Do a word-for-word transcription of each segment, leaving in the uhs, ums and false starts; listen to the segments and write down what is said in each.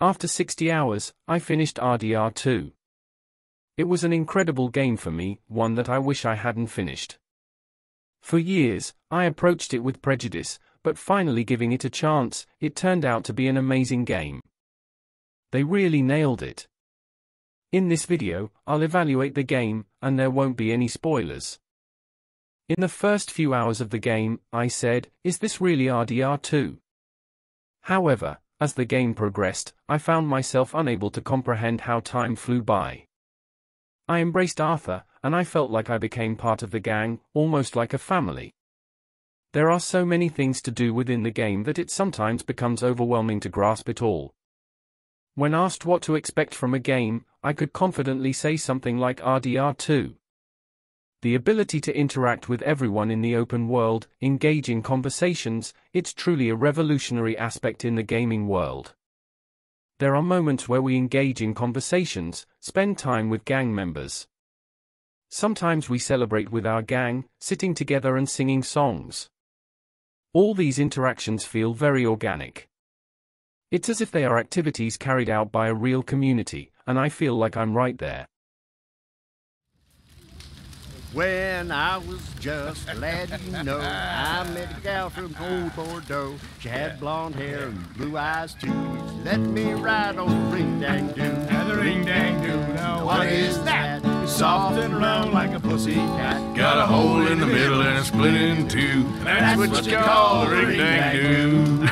After sixty hours, I finished R D R two. It was an incredible game for me, one that I wish I hadn't finished. For years, I approached it with prejudice, but finally giving it a chance, it turned out to be an amazing game. They really nailed it. In this video, I'll evaluate the game, and there won't be any spoilers. In the first few hours of the game, I said, is this really R D R two? However, as the game progressed, I found myself unable to comprehend how time flew by. I embraced Arthur, and I felt like I became part of the gang, almost like a family. There are so many things to do within the game that it sometimes becomes overwhelming to grasp it all. When asked what to expect from a game, I could confidently say something like R D R two. The ability to interact with everyone in the open world, engage in conversations, it's truly a revolutionary aspect in the gaming world. There are moments where we engage in conversations, spend time with gang members. Sometimes we celebrate with our gang, sitting together and singing songs. All these interactions feel very organic. It's as if they are activities carried out by a real community, and I feel like I'm right there. When I was just a lad, you know, I met a gal from old Bordeaux. She had blonde hair and blue eyes too. She let me ride on the ring-dang-doo. And the ring-dang-doo, now what is that? It's soft and round like a pussy cat. Got a hole in the middle and a split in two. That's what you call the ring-dang-doo.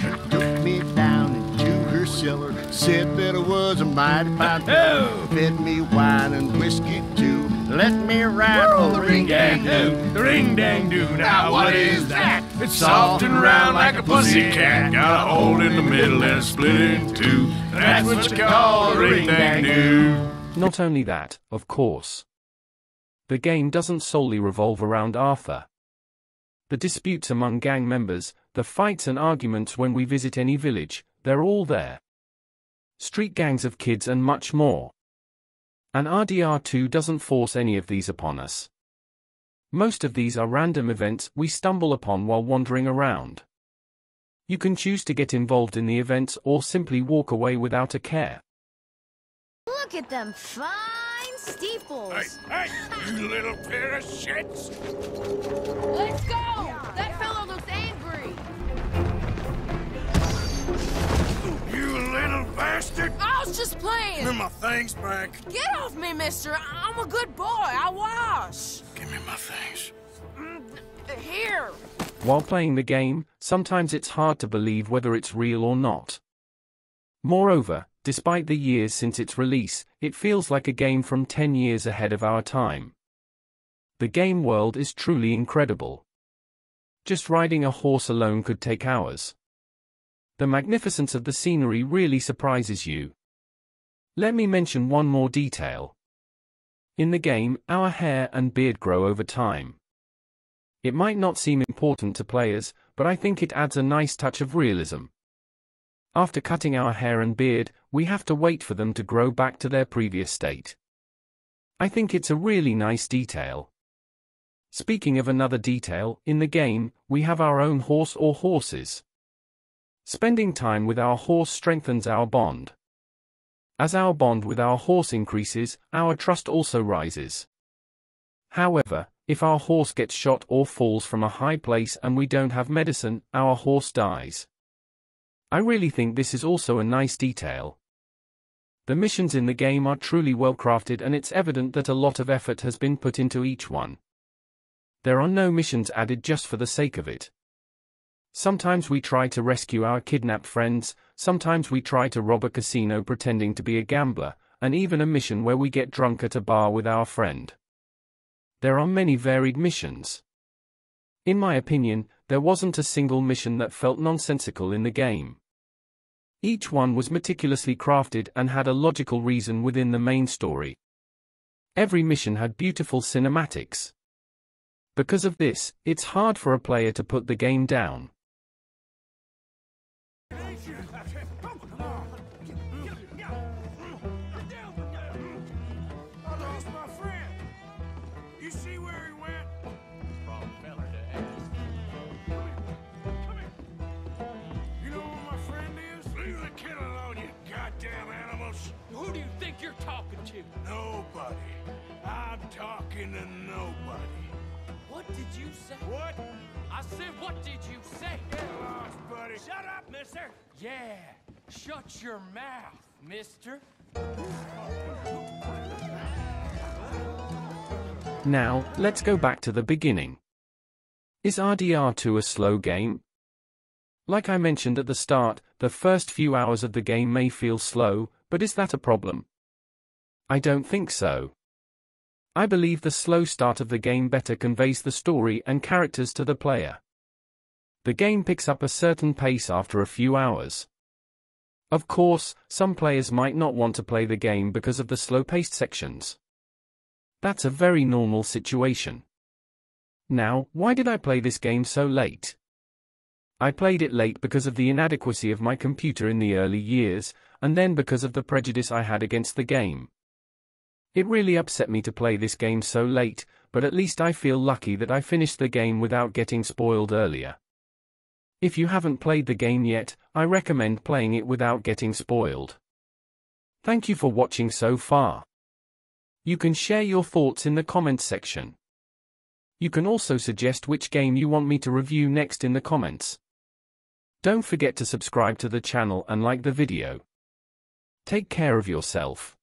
She took me down into her cellar. Said that it was a mighty fine fellow. Fed me wine and whiskey too. Let me ride on the ring-dang-doo, the ring-dang-doo, now what is that? It's soft and round like a pussycat. Got a hole in the middle and a split in two. That's what you call a ring-dang-doo. Not only that, of course. The game doesn't solely revolve around Arthur. The disputes among gang members, the fights and arguments when we visit any village, they're all there. Street gangs of kids and much more. And R D R two doesn't force any of these upon us. Most of these are random events we stumble upon while wandering around. You can choose to get involved in the events or simply walk away without a care. Look at them fine steeples! Hey, hey, you little pair of shits! Let's go! Yeah. That fellow looks angry! You little bastard! I was just playing! Give me my things back! Get off me, mister! I'm a good boy! I wash! Give me my things. Here! While playing the game, sometimes it's hard to believe whether it's real or not. Moreover, despite the years since its release, it feels like a game from ten years ahead of our time. The game world is truly incredible. Just riding a horse alone could take hours. The magnificence of the scenery really surprises you. Let me mention one more detail. In the game, our hair and beard grow over time. It might not seem important to players, but I think it adds a nice touch of realism. After cutting our hair and beard, we have to wait for them to grow back to their previous state. I think it's a really nice detail. Speaking of another detail, in the game, we have our own horse or horses. Spending time with our horse strengthens our bond. As our bond with our horse increases, our trust also rises. However, if our horse gets shot or falls from a high place and we don't have medicine, our horse dies. I really think this is also a nice detail. The missions in the game are truly well crafted, and it's evident that a lot of effort has been put into each one. There are no missions added just for the sake of it. Sometimes we try to rescue our kidnapped friends, sometimes we try to rob a casino pretending to be a gambler, and even a mission where we get drunk at a bar with our friend. There are many varied missions. In my opinion, there wasn't a single mission that felt nonsensical in the game. Each one was meticulously crafted and had a logical reason within the main story. Every mission had beautiful cinematics. Because of this, it's hard for a player to put the game down. Leave the kid alone, you goddamn animals! Who do you think you're talking to? Nobody. I'm talking to nobody. What did you say? What? I said, what did you say? Get lost, buddy. Shut up, mister! Yeah, shut your mouth, mister. Now, let's go back to the beginning. Is R D R two a slow game? Like I mentioned at the start, the first few hours of the game may feel slow, but is that a problem? I don't think so. I believe the slow start of the game better conveys the story and characters to the player. The game picks up a certain pace after a few hours. Of course, some players might not want to play the game because of the slow-paced sections. That's a very normal situation. Now, why did I play this game so late? I played it late because of the inadequacy of my computer in the early years, and then because of the prejudice I had against the game. It really upset me to play this game so late, but at least I feel lucky that I finished the game without getting spoiled earlier. If you haven't played the game yet, I recommend playing it without getting spoiled. Thank you for watching so far. You can share your thoughts in the comments section. You can also suggest which game you want me to review next in the comments. Don't forget to subscribe to the channel and like the video. Take care of yourself.